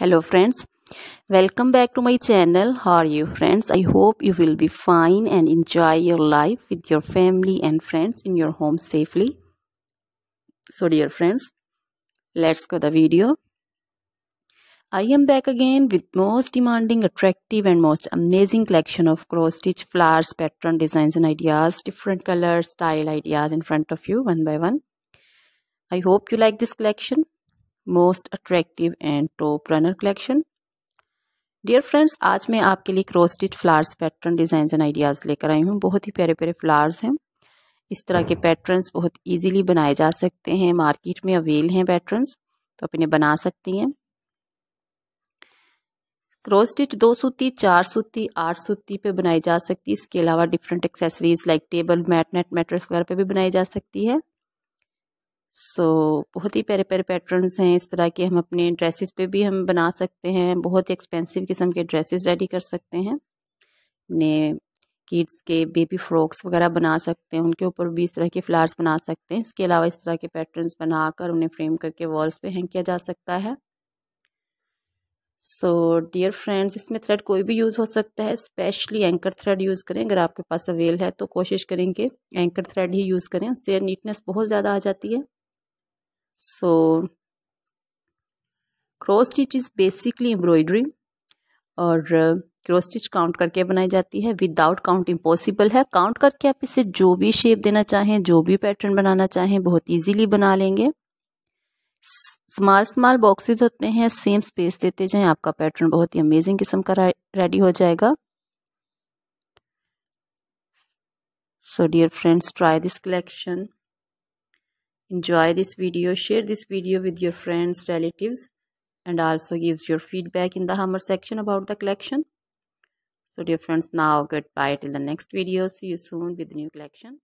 Hello friends, welcome back to my channel. How are you friends? I hope you will be fine and enjoy your life with your family and friends in your home safely. So dear friends, let's go the video. I am back again with most demanding, attractive and most amazing collection of cross stitch flowers, pattern designs and ideas, different colors, style ideas in front of you one by one. I hope you like this collection. Most attractive and top runner collection. Dear friends, आज मैं आपके लिए cross stitch flowers, pattern, designs and ideas लेकर आई हूँ. बहुत ही प्यारे प्यारे फ्लावर्स हैं. इस तरह के पैटर्न्स बहुत इजीली बनाए जा सकते हैं. मार्केट में अवेल हैं पैटर्न्स, तो आप इन्हें बना सकती हैं. क्रॉस स्टिच 2 सूती, 4 सूती, 8 सूती पे बनाई जा सकती है. इसके अलावा different accessories like table mat, net mattress वगैरह पे भी बनाई जा सकती है. बहुत ही प्यारे प्यारे पैटर्न्स हैं. इस तरह के हम अपने ड्रेसेस पे भी हम बना सकते हैं. बहुत ही एक्सपेंसिव किस्म के ड्रेसेस रेडी कर सकते हैं. अपने किड्स के बेबी फ्रॉक्स वगैरह बना सकते हैं, उनके ऊपर भी इस तरह के फ्लावर्स बना सकते हैं. इसके अलावा इस तरह के पैटर्न्स बनाकर उन्हें फ्रेम करके वॉल्स पे हैंग किया जा सकता है. सो डियर फ्रेंड्स, इसमें थ्रेड कोई भी यूज़ हो सकता है. स्पेशली एंकर थ्रेड यूज़ करें. अगर आपके पास अवेल है तो कोशिश करें कि एंकर थ्रेड ही यूज़ करें, उससे नीटनेस बहुत ज़्यादा आ जाती है. So cross stitch is basically embroidery और क्रॉस स्टिच काउंट करके बनाई जाती है. विदाउट काउंट इम्पॉसिबल है. काउंट करके आप इसे जो भी शेप देना चाहें, जो भी पैटर्न बनाना चाहें, बहुत इजीली बना लेंगे. स्मॉल स्मॉल बॉक्सेस होते हैं, सेम स्पेस देते जाएं, आपका पैटर्न बहुत ही अमेजिंग किस्म का रेडी हो जाएगा. So dear friends, try this collection. Enjoy this video, share this video with your friends, relatives and also gives your feedback in the hammer section about the collection. So dear friends, now goodbye till the next video. See you soon with new collection.